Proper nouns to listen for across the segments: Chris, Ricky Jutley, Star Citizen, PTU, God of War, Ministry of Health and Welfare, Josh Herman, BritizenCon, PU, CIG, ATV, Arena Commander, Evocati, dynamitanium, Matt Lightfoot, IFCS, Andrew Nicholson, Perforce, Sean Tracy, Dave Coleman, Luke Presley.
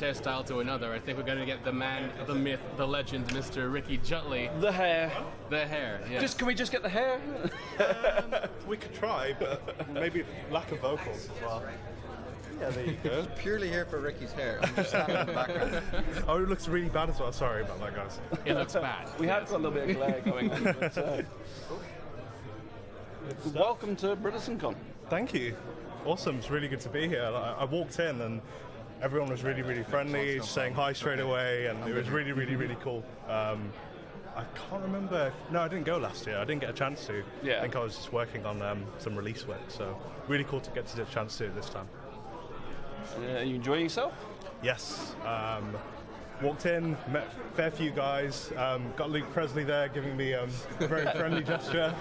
his hairstyle to another. I think we're going to get the man, the myth, the legend, Mr. Ricky Jutley. The hair. The hair, yeah. Just, can we just get the hair? We could try, but maybe lack of vocals as well. Yeah, there you go. It's purely here for Ricky's hair. I'm just standing in the background. Oh, it looks really bad as well. Sorry about that, guys. It looks bad. We have got a little bit of glare going on. But, welcome to BritizenCon. Thank you. Awesome. It's really good to be here. Like, I walked in and everyone was really, really friendly, saying hi straight away, and it was really, really, really cool. I can't remember. No, I didn't go last year. I didn't get a chance to. Yeah. I think I was just working on some release work, so really cool to get to the chance to this time. Are you enjoying yourself? Yes. Walked in, met a fair few guys, got Luke Presley there giving me a very friendly gesture.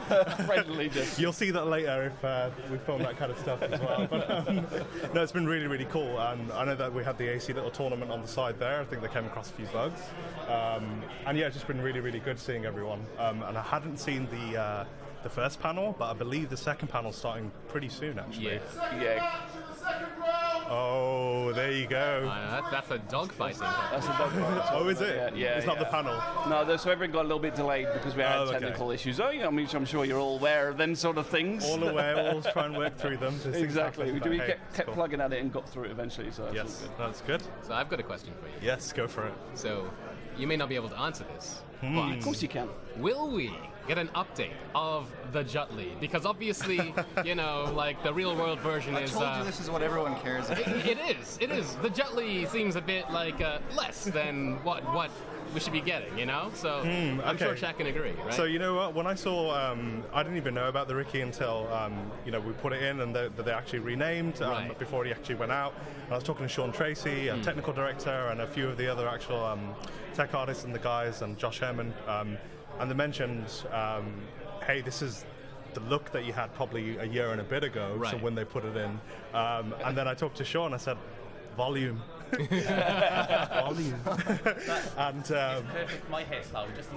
Friendly gesture. You'll see that later if we film that kind of stuff as well. But, no, it's been really, really cool. And I know that we had the AC little tournament on the side there. I think they came across a few bugs. And yeah, it's just been really, really good seeing everyone. And I hadn't seen the first panel, but I believe the second panel's starting pretty soon, actually. Yeah. Oh, there you go. That's a dogfight. That's a dogfight. Oh, is it? Yeah. It's not the panel. No, so everyone got a little bit delayed because we had technical issues. Oh, yeah, I'm sure you're all aware of them sort of things. All aware. We'll try and work through them. Exactly. We kept plugging at it and got through it eventually. So that's all good. That's good. So I've got a question for you. Yes, go for it. So you may not be able to answer this, but of course you can. Will we get an update of the Jutley? Because obviously, you know, like the real world version is... I told you this is what everyone cares about. It is. The Jutley seems a bit like less than what we should be getting, you know? So I'm sure Shaq can agree, right? So you know what? When I saw... I didn't even know about the Ricky until, you know, we put it in and they actually renamed before he actually went out. And I was talking to Sean Tracy, a technical director, and a few of the other actual tech artists and the guys, and Josh Herman. And they mentioned, hey, this is the look that you had probably a year and a bit ago, so when they put it in. And then I talked to Sean, I said, volume. Volume. And perfect for my hairstyle. Just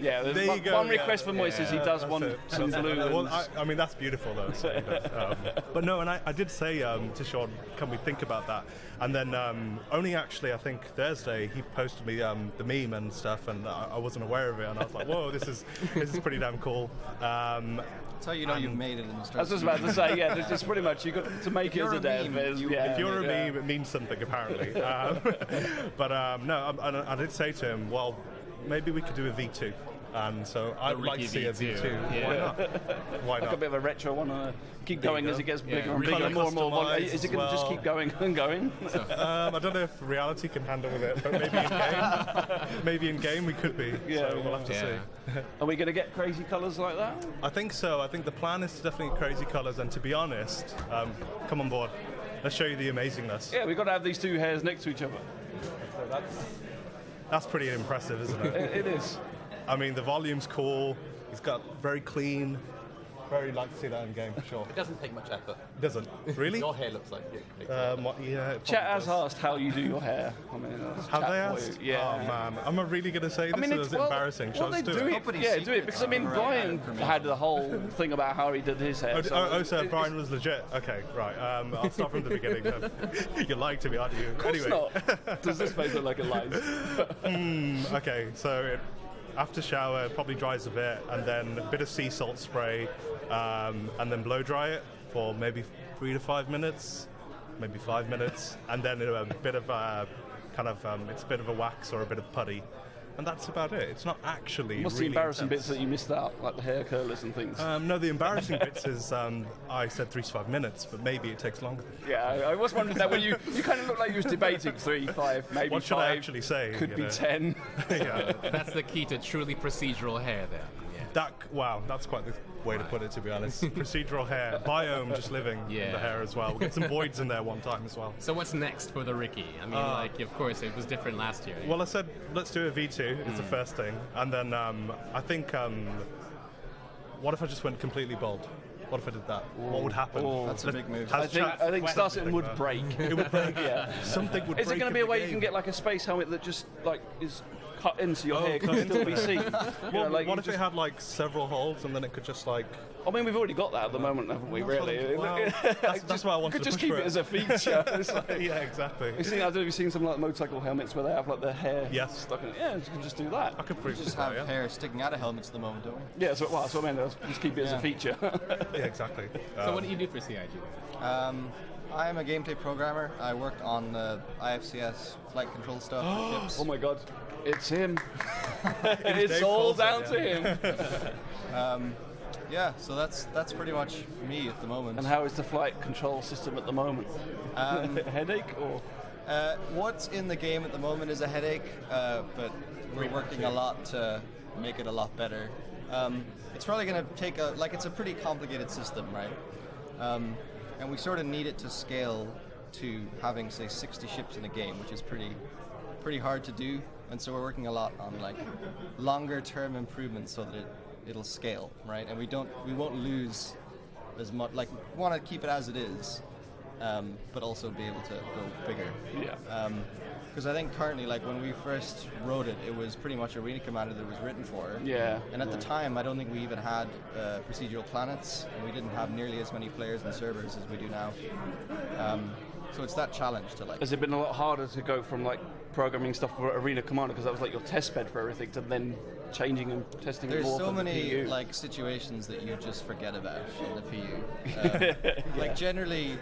there you go. One request for Moises, he does want some blue. Well, I mean, that's beautiful, though. So but no, and I did say to Sean, can we think about that? And then only actually, I think, Thursday, he posted me the meme and stuff, and I wasn't aware of it, and I was like, whoa, this is pretty damn cool. That's how you know you've made it in the story. I was just about to say, yeah, there's just pretty much, you've got to make it as a day. If you're a meme, it means something, apparently. But no, I did say to him, well, maybe we could do a V2. And so I'd like to see a V2. Yeah. Why not? Why not? Like a bit of a retro one. Keep going as it gets bigger and bigger and more and more. Is it going to just keep going and going? So. I don't know if reality can handle with it, but maybe in game. Maybe in game we could be. Yeah, so we'll have to see. Are we going to get crazy colours like that? I think so. I think the plan is definitely crazy colours. And to be honest, come on board. Let's show you the amazingness. Yeah, we've got to have these two hairs next to each other. So that's pretty impressive, isn't it? It is. I mean, the volume's cool. He's got very clean. Very like to see that in game, for sure. It doesn't take much effort. It doesn't. Really? Your hair looks like you. Yeah, chat has asked how you do your hair. I mean, have they asked? Yeah. Oh, man. Am I really going to say this? I mean, it's embarracking. Well, they do it. Yeah, do it. Because, I mean, Brian had the whole thing about how he did his hair. So Brian was legit. Okay, right. I'll start from the beginning then. You're lying to me, aren't you? Of course not. Does this face look like it lies? Okay, so... After shower, probably dries a bit, and then a bit of sea salt spray, and then blow dry it for maybe 3 to 5 minutes, maybe 5 minutes, and then a bit of it's a bit of a wax or a bit of putty, and that's about it. It's not actually. What's really the embarrassing bits that you missed out, like the hair curlers and things? No, the embarrassing bits is I said 3 to 5 minutes, but maybe it takes longer. Yeah, I was wondering that when you kind of looked like you was debating 3, 5, maybe 5. What should I actually say? Could be 10. Yeah. That's the key to truly procedural hair there. Yeah. Wow, that's quite the way to put it, to be honest. Procedural hair, biome, just living in the hair as well. We'll get some voids in there one time as well. So what's next for the Ricky? I mean, like, of course, it was different last year. Well, I said, let's do a V2. It's the first thing. And then I think, what if I just went completely bald? What if I did that? Ooh. What would happen? Ooh. That's a big move. I think Star Citizen would break. It would break, yeah. Something would break. Is it going to be a way you can get, like, a space helmet that just, like, is... cut into your hair could still be seen. What if it had like several holes and then it could just like... I mean, we've already got that at the moment, haven't we, really? Wow. That's why I wanted to push for it. Could just keep it as a feature. It's like, yeah, exactly. Have you seen some like motorcycle helmets where they have like their hair stuck in it? Yeah, you can just do that. I could prove just have hair sticking out of helmets at the moment, don't we? Yeah, so, well, that's what I mean. Just keep it as a feature. Yeah, exactly. So what do you do for CIG? I'm a gameplay programmer. I worked on the IFCS flight control stuff. Oh my god, it's him. It's all down to him. Yeah, so that's pretty much me at the moment. And how is the flight control system at the moment? Headache or? What's in the game at the moment is a headache, but we're working a lot to make it a lot better. It's probably going to take it's a pretty complicated system, right? And we sort of need it to scale to having, say, 60 ships in a game, which is pretty hard to do. And so we're working a lot on like longer-term improvements so that it'll scale, right? And we won't lose as much. Like, we want to keep it as it is, but also be able to go bigger. Yeah. Because I think currently, like when we first wrote it, it was pretty much Arena Commander that was written for. Yeah. And at the time, I don't think we even had procedural planets, and we didn't have nearly as many players and servers as we do now. So it's that challenge to like. Has it been a lot harder to go from like programming stuff for Arena Commander because that was like your test bed for everything to then changing and testing? There's so many like situations that you just forget about in the PU. Like generally.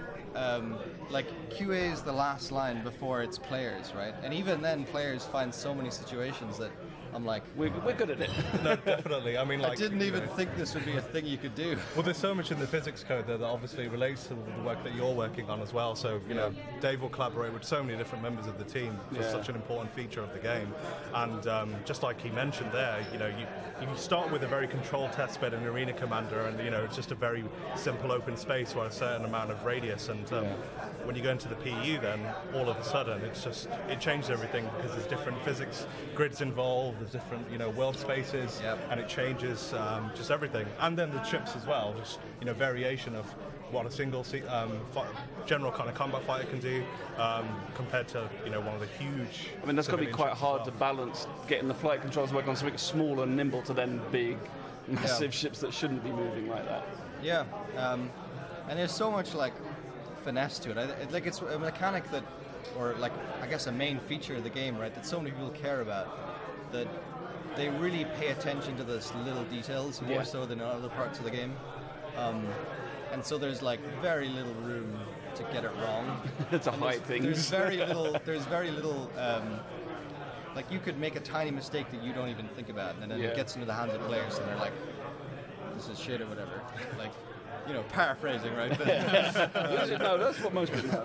Like QA is the last line before it's players, right? And even then, players find so many situations that I'm like, we're good at it. No, definitely. I mean, like, I didn't even think this would be a thing you could do. Well, there's so much in the physics code there that obviously relates to the work that you're working on as well. So you know, Dave will collaborate with so many different members of the team for such an important feature of the game. And just like he mentioned there, you know, you start with a very controlled test bed in Arena Commander, and you know, it's just a very simple open space with a certain amount of radius. And when you go into the PU, then all of a sudden it's just it changes everything because there's different physics grids involved. There's different, you know, world spaces, and it changes just everything. And then the ships as well, just, you know, variation of what a single general kind of combat fighter can do compared to, you know, one of the huge... I mean, that's got to be quite hard to balance, getting the flight controls to work on something small and nimble to then big, massive ships that shouldn't be moving like that. Yeah, and there's so much, like, finesse to it. Like, it's a mechanic that, or, like, I guess a main feature of the game, right, that so many people care about. That they really pay attention to those little details more so than other parts of the game, and so there's like very little room to get it wrong. There's very little. Like you could make a tiny mistake that you don't even think about, and then it gets into the hands of players, and they're like, "This is shit" or whatever. Like, you know, paraphrasing, right? But, no, that's what most people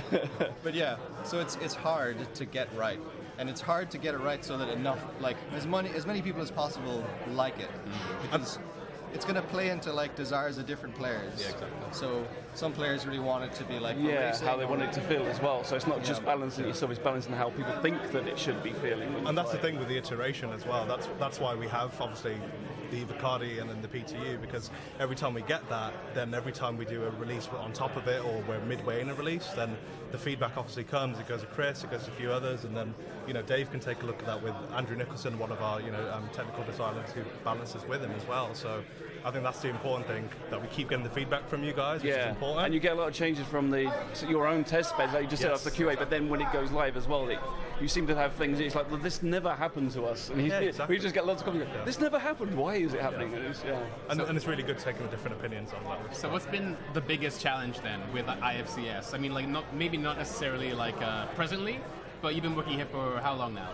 do. But yeah, so it's hard to get right. And it's hard to get it right so that enough, like, as many people as possible like it. Because it's going to play into, like, desires of different players. Yeah, exactly. So some players really want it to be, like, how they want it to feel as well. So it's not just balancing yourself, it's balancing how people think that it should be feeling. And that's the thing with the iteration as well. That's why we have, obviously, the Evocati and then the PTU, because every time we get that, then every time we do a release on top of it, or we're midway in a release, then the feedback obviously comes. It goes to Chris, it goes to a few others, and then, you know, Dave can take a look at that with Andrew Nicholson, one of our, you know, technical designers who balances with him as well. So I think that's the important thing, that we keep getting the feedback from you guys, which is important. And you get a lot of changes from your own test bed that you just set up the QA, but then when it goes live as well, you seem to have things, it's like, well, this never happened to us. And we just get lots of comments, this never happened, why is it happening? Yeah. And it's really good taking the different opinions on that. So what's been the biggest challenge then with IFCS? I mean, like, maybe not necessarily like presently, but you've been working here for how long now?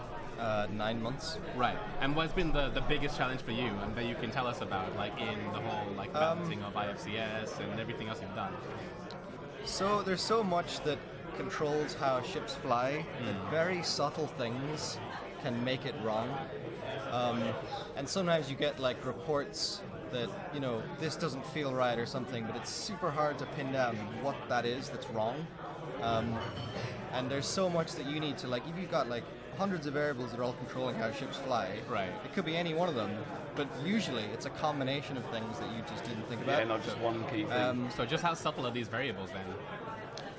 9 months. Right. And what's been the biggest challenge for you and that you can tell us about, like in the whole like balancing of IFCS and everything else you've done? So there's so much that controls how ships fly, that very subtle things can make it wrong. And sometimes you get like reports that, you know, this doesn't feel right or something, but it's super hard to pin down what that is that's wrong. And there's so much that you need to, like, if you've got like hundreds of variables that are all controlling how ships fly, right, it could be any one of them, but usually it's a combination of things that you just didn't think about. Yeah, not just one key thing. So just how subtle are these variables then?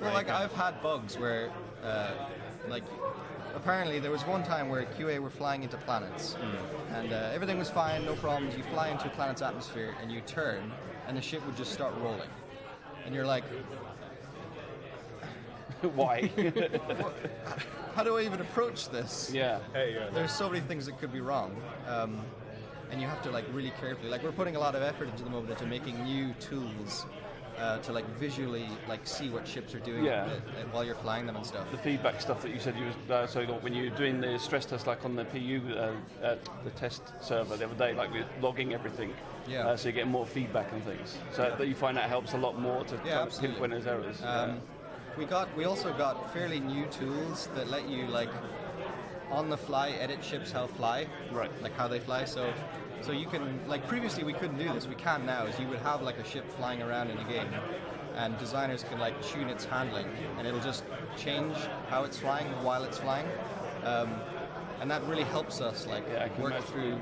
Well, like I've had bugs where, like, apparently there was one time where QA were flying into planets, and everything was fine, no problems. You fly into a planet's atmosphere and you turn, and the ship would just start rolling, and you're like, why? How do I even approach this? Yeah. Hey, yeah. There's so many things that could be wrong, and you have to like really carefully. Like we're putting a lot of effort into the moment into making new tools. To like visually like see what ships are doing while you're flying them and stuff. The feedback stuff that you said you was so like, when you were doing the stress test like on the PU the test server the other day, like we're logging everything. Yeah. So you get more feedback and things. So that you find that helps a lot more to pinpoint when there's errors. We also got fairly new tools that let you like on the fly edit ships how they fly. So you can, like previously we couldn't do this, we can now, is you would have like a ship flying around in the game and designers can like tune its handling and it'll just change how it's flying while it's flying. And that really helps us like work through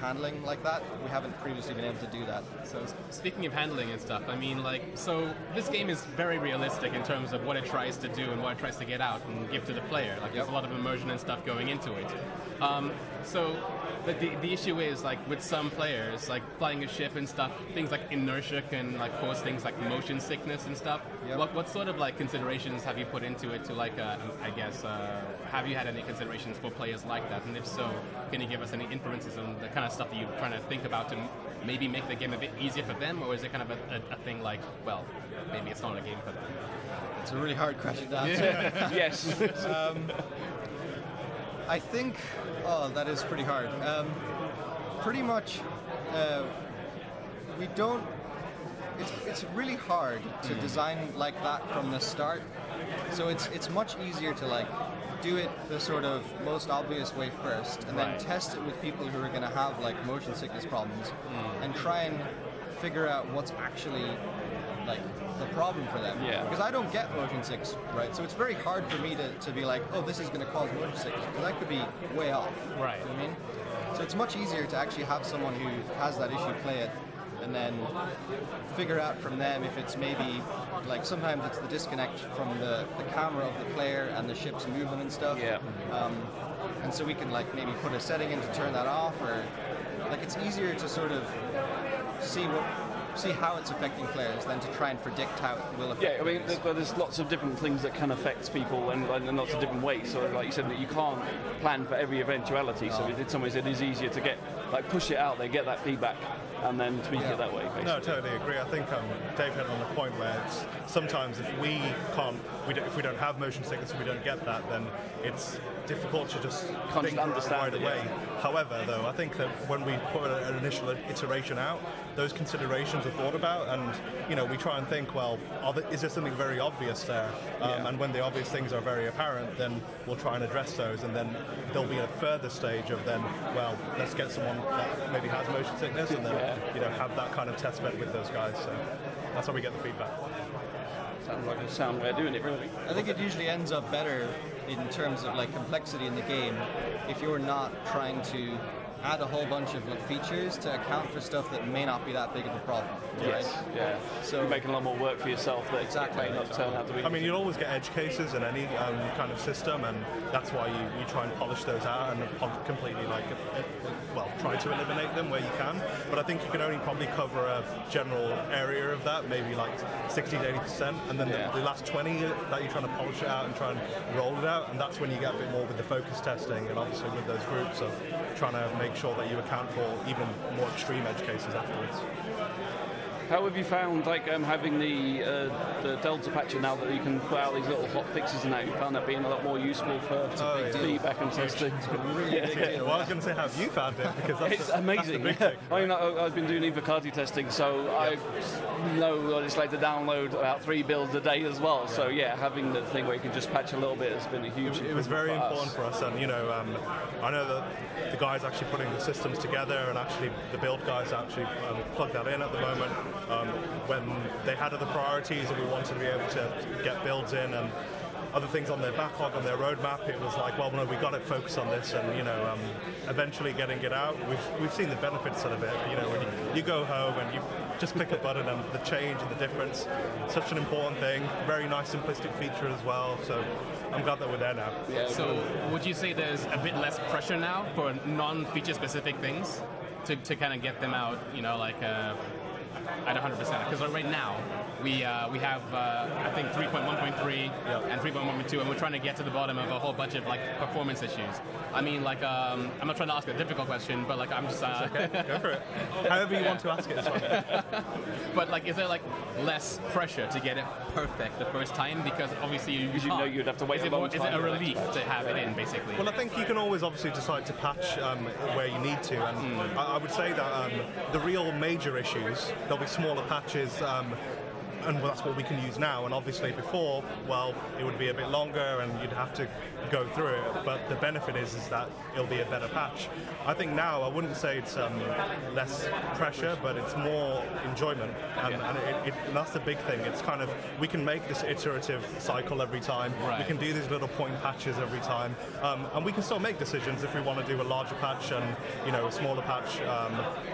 handling like that. We haven't previously been able to do that. So speaking of handling and stuff, I mean like, so this game is very realistic in terms of what it tries to do and what it tries to get out and give to the player. Like there's a lot of immersion and stuff going into it. But the issue is, like, with some players, like, flying a ship and stuff, things like inertia can, like, cause things like motion sickness and stuff. Yep. What sort of, like, considerations have you put into it to, like, have you had any considerations for players like that? And if so, can you give us any inferences on the kind of stuff that you're trying to think about to maybe make the game a bit easier for them? Or is it kind of a thing like, well, maybe it's not a game for them? It's a really hard question to answer. Yeah. Yes. I think... Oh, that is pretty hard. Pretty much, we don't... It's really hard to design like that from the start. So it's much easier to like do it the sort of most obvious way first, and then test it with people who are going to have like motion sickness problems, and try and figure out what's actually like the problem for them. Yeah. Because I don't get motion sickness, right? So it's very hard for me to be like, oh, this is going to cause motion sickness, because that could be way off. Right. You know what I mean? So it's much easier to actually have someone who has that issue play it and then figure out from them if it's maybe, like sometimes it's the disconnect from the camera of the player and the ship's movement and stuff. Yeah. And so we can like maybe put a setting in to turn that off, or like it's easier to sort of see how it's affecting players than to try and predict how it will affect players. Yeah, I mean, there's lots of different things that can affect people and lots of different ways. So like you said, that you can't plan for every eventuality, so in some ways it is easier to get, like push it out, they get that feedback and then tweak it that way, basically. No, I totally agree. I think Dave hit on a point where it's sometimes if we don't have motion sickness and we don't get that, then it's difficult to just think right away. Yeah. However, though, I think that when we put an initial iteration out, those considerations are thought about, and you know, we try and think, well, is there something very obvious there? And when the obvious things are very apparent, then we'll try and address those, and then there'll be a further stage of then, well, let's get someone that maybe has motion sickness, and then you know, have that kind of test bed with those guys. So that's how we get the feedback. Sounds like a sound way of doing it, really. I think it usually ends up better in terms of like complexity in the game if you're not trying to add a whole bunch of like features to account for stuff that may not be that big of a problem. Yes. Right? Yeah. So you're making a lot more work for yourself that may not turn out to be. I mean, you'll always get edge cases in any kind of system, and that's why you try and polish those out and completely like try to eliminate them where you can. But I think you can only probably cover a general area of that, maybe like 60 to 80%, and then the last 20 that you're trying to polish it out and try and roll it out, and that's when you get a bit more with the focus testing and obviously with those groups of trying to make sure that you account for even more extreme edge cases afterwards. How have you found, like, having the Delta patcher now that you can put out these little hot fixes and that? You found that being a lot more useful for feedback and testing. Well, I was going to say, have you found it? Because that's it's amazing. That's the big thing. I mean, I've been doing Evocati testing, so I know I just like to download about 3 builds a day as well. Yeah. So yeah, having the thing where you can just patch a little bit has been a huge. It was very important for us, and you know, I know that the guys actually putting the systems together, and actually the build guys actually plug that in at the moment. When they had other priorities and we wanted to be able to get builds in, and other things on their backlog, on their roadmap, it was like, well, no, we got to focus on this, and you know, eventually getting it out. We've seen the benefits of it. You know, when you go home and you just click a button, and the change and the difference, such an important thing. Very nice simplistic feature as well. So I'm glad that we're there now. Yeah, so would you say there's a bit less pressure now for non-feature specific things to kind of get them out? You know, like at 100%, because right now. We have, I think, 3.1.3 and 3.1.2, and we're trying to get to the bottom of a whole bunch of like performance issues. I mean, like, I'm not trying to ask a difficult question, but like, I'm just... okay, go for it. However you want to ask it, it's fine. But like, is there like less pressure to get it perfect the first time? Because obviously you can't. You know you'd have to wait a long time. Is it a relief to have it in, basically? Well, I think you can always obviously decide to patch where you need to, and I would say that the real major issues, there'll be smaller patches, and that's what we can use now, and obviously before, well, it would be a bit longer and you'd have to go through it, but the benefit is that it'll be a better patch. I think now, I wouldn't say it's less pressure, but it's more enjoyment, and that's the big thing. It's kind of, we can make this iterative cycle every time, we can do these little point patches every time, and we can still make decisions if we want to do a larger patch and, you know, a smaller patch,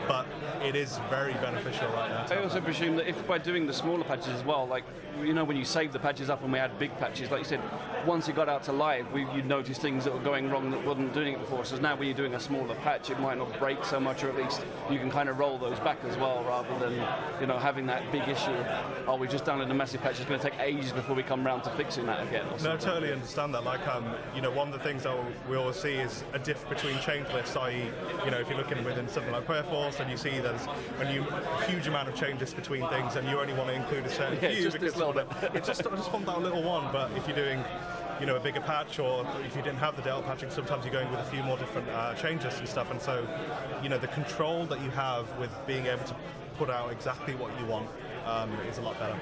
but it is very beneficial right now. I also presume that if by doing the smaller patch as well, like, you know, when you save the patches up and we had big patches, like you said, once it got out to live, you'd notice things that were going wrong that wasn't doing it before. So now when you're doing a smaller patch, it might not break so much, or at least you can kind of roll those back as well, rather than, you know, having that big issue of, oh, we just downloaded a massive patch, it's going to take ages before we come round to fixing that again. No, I totally understand that. Like, you know, one of the things that we always see is a diff between change lists, i.e., you know, if you're looking within something like Perforce, and you see there's a huge amount of changes between things, and you only want to include a certain few, just because it's just want that little one. But if you're doing, you know, a bigger patch, or if you didn't have the delta patching, sometimes you're going with a few more different changes and stuff, and so, you know, the control that you have with being able to put out exactly what you want is a lot better.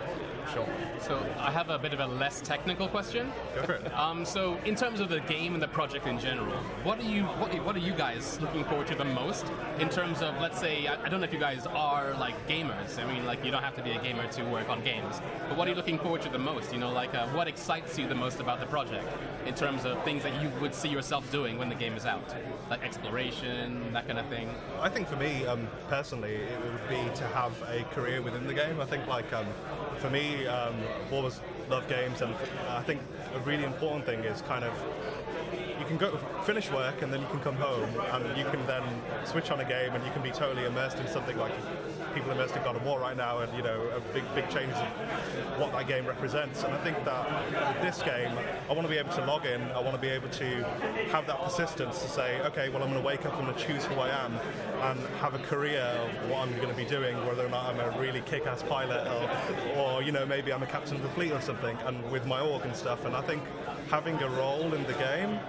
Sure. So I have a bit of a less technical question. Go for it. So in terms of the game and the project in general, what are you guys looking forward to the most in terms of, let's say, I don't know if you guys are like gamers. I mean, like, you don't have to be a gamer to work on games. But what are you looking forward to the most? You know, like, what excites you the most about the project in terms of things that you would see yourself doing when the game is out, like exploration, that kind of thing? I think for me, personally, it would be to have a career within the game. I think, like, for me, I've always loved games, and I think a really important thing is kind of, you can go finish work and then you can come home and you can then switch on a game and you can be totally immersed in something. Like, people immersed in God of War right now, and, you know, a big changes of what that game represents. And I think that with this game, I want to be able to log in, I want to be able to have that persistence to say, okay, well, I'm going to wake up, I'm going to choose who I am, and have a career of what I'm going to be doing, whether or not I'm a really kick-ass pilot, or you know, maybe I'm a captain of the fleet or something, and with my org and stuff. And I think having a role in the game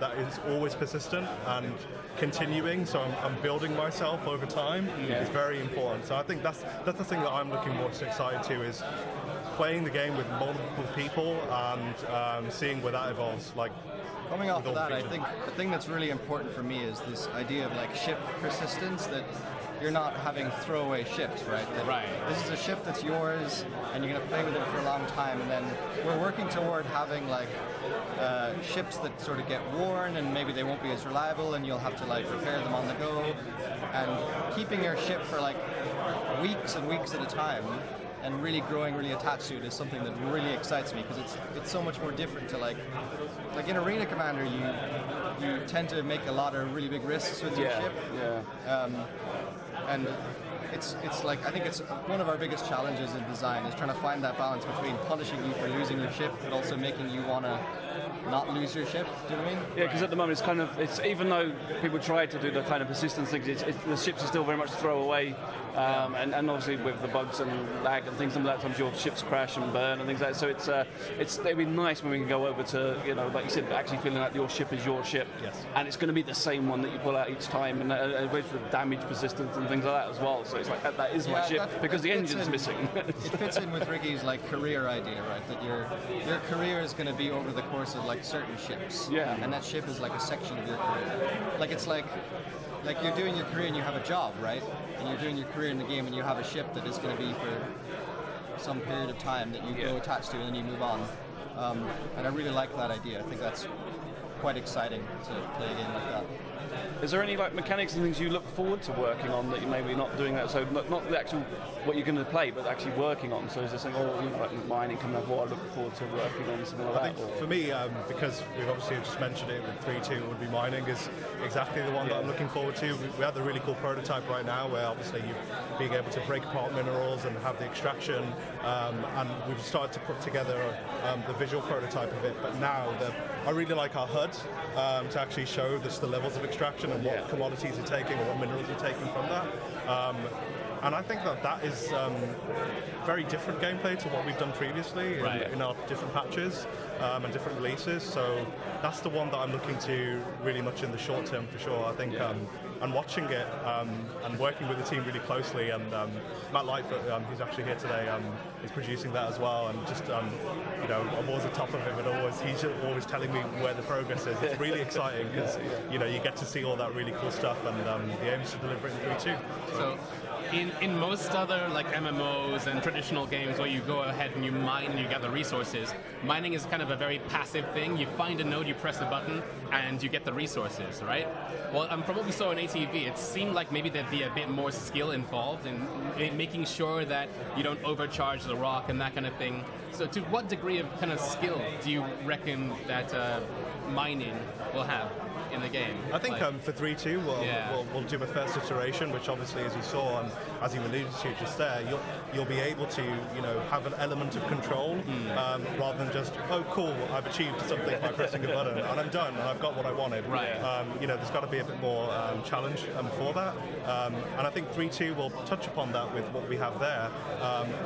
that is always persistent and continuing, so I'm building myself over time, is very important. So I think that's the thing that I'm looking most excited to, is playing the game with multiple people and seeing where that evolves. Like, coming off of that, I think the thing that's really important for me is this idea of like ship persistence, that you're not having throwaway ships, right? That this is a ship that's yours, and you're going to play with it for a long time, and then we're working toward having like ships that sort of get worn, and maybe they won't be as reliable, and you'll have to like repair them on the go, and keeping your ship for like weeks and weeks at a time, and really growing, really attached to it, is something that really excites me, because it's so much more different to like in Arena Commander, you tend to make a lot of really big risks with your ship. And it's like, I think it's one of our biggest challenges in design, is trying to find that balance between punishing you for losing your ship, but also making you want to not lose your ship. Do you know what I mean? Yeah, because at the moment it's kind of, it's, even though people try to do the kind of persistence things, the ships are still very much throwaway, and obviously with the bugs and lag and things like that, sometimes your ships crash and burn and things like that. So it's it'd be nice when we can go over to, you know, like you said, actually feeling like your ship is your ship, and it's going to be the same one that you pull out each time, and with the damage persistence and things like that as well. So it's like that is my ship, because the engine's missing. It fits in with Ricky's like career idea, right? That your career is going to be over the course of like certain ships, and that ship is like a section of your career. Like it's like you're doing your career and you have a job, right? And you're doing your career in the game and you have a ship that is going to be for some period of time that you go attached to, and then you move on. And I really like that idea. I think that's quite exciting to play a game like that. Is there any like mechanics and things you look forward to working on that you maybe not doing that? So not the actual what you're going to play, but actually working on. So is there something like mining coming up? What I look forward to working on, something like that. For me, because we've obviously just mentioned it, with 3.2 would be mining is exactly the one that I'm looking forward to. We have the really cool prototype right now, where obviously you're being able to break apart minerals and have the extraction. And we've started to put together the visual prototype of it. But now I really like our HUD to actually show just the levels of extraction and what commodities you're taking or what minerals you're taking from that. And I think that is very different gameplay to what we've done previously in our different patches and different releases. So that's the one that I'm looking to really much in the short term for sure. I think and watching it and working with the team really closely, and Matt Lightfoot, who's actually here today, is producing that as well. And just I'm always on top of him, and he's always telling me where the progress is. It's really exciting because you get to see all that really cool stuff, and the aim is to deliver it in 3.2. So. In most other like MMOs and traditional games where you go ahead and you mine and you gather resources, mining is kind of a very passive thing. You find a node, you press a button, and you get the resources, right? Well, from what we saw in ATV, it seemed like maybe there'd be a bit more skill involved in making sure that you don't overcharge the rock and that kind of thing. So to what degree of kind of skill do you reckon that mining will have in the game? I think for 3.2 we'll do a first iteration, which obviously, as you saw and as you alluded to just there, you'll be able to have an element of control rather than just, oh cool, I've achieved something by pressing a button and I'm done and I've got what I wanted. Right. There's got to be a bit more challenge for that, and I think 3.2 will touch upon that with what we have there.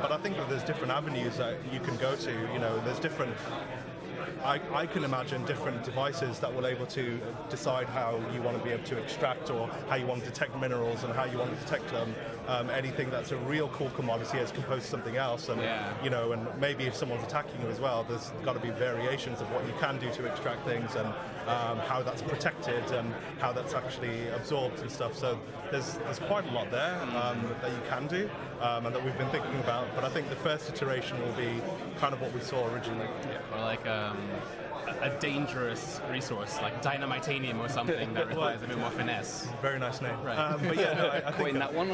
But I think that there's different avenues that you can go to. There's different. I can imagine different devices that will able to decide how you want to be able to extract, or how you want to detect minerals, and how you want to detect them. Anything that's a real cool commodity as composed to something else, and and maybe if someone's attacking you as well, there's got to be variations of what you can do to extract things, and how that's protected, and how that's actually absorbed and stuff. So there's quite a lot there that you can do, and that we've been thinking about. But I think the first iteration will be kind of what we saw originally. Yeah. Or like a dangerous resource like dynamitanium or something that requires a bit more finesse. Very nice name. Right. But yeah, no, I think that one.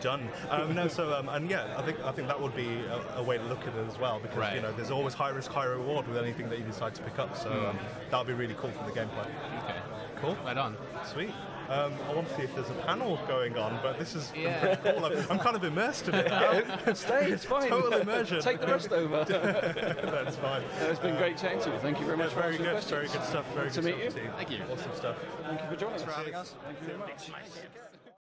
Done. No, so and yeah, I think that would be a way to look at it as well, because there's always high risk, high reward with anything that you decide to pick up. So that'll be really cool for the gameplay. Okay. Cool. Right on. Sweet. I want to see if there's a panel going on, but this is pretty cool. I'm kind of immersed in it now. Stay, it's fine. Total immersion. Take the rest over. That's fine. No, it's been great chatting to you. Thank you very much. Very good. Very good stuff. Very good to meet you. Thank you. Awesome stuff. Thank you for joining us. Thank you very much.